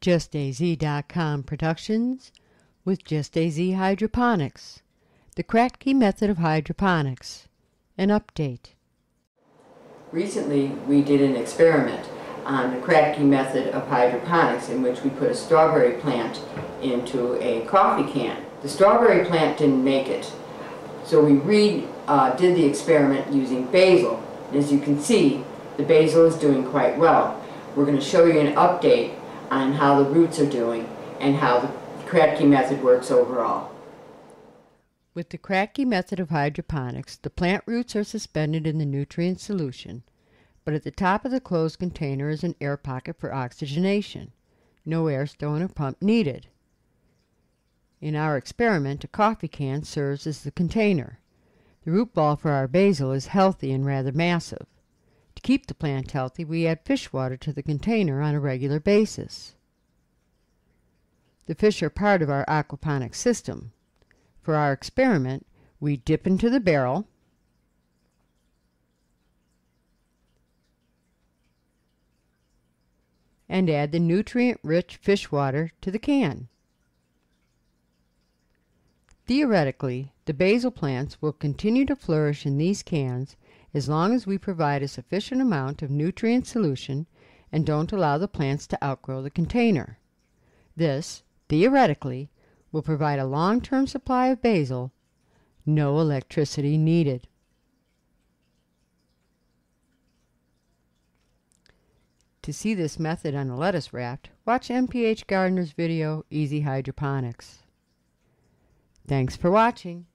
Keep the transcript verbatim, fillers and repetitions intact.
just A Z dot com Productions with JustAZ Hydroponics, the Kratky Method of Hydroponics, an update. Recently we did an experiment on the Kratky Method of Hydroponics in which we put a strawberry plant into a coffee can. The strawberry plant didn't make it, so we re, uh, did the experiment using basil. As you can see, the basil is doing quite well. We're going to show you an update on how the roots are doing and how the Kratky method works overall. With the Kratky method of hydroponics, the plant roots are suspended in the nutrient solution, but at the top of the closed container is an air pocket for oxygenation. No air stone or pump needed. In our experiment, a coffee can serves as the container. The root ball for our basil is healthy and rather massive. To keep the plant healthy, we add fish water to the container on a regular basis. The fish are part of our aquaponic system. For our experiment, we dip into the barrel, and add the nutrient-rich fish water to the can. Theoretically, the basil plants will continue to flourish in these cans as long as we provide a sufficient amount of nutrient solution and don't allow the plants to outgrow the container. This, theoretically, will provide a long-term supply of basil, no electricity needed. To see this method on a lettuce raft, watch M P H Gardener's video, Easy Hydroponics. Thanks for watching.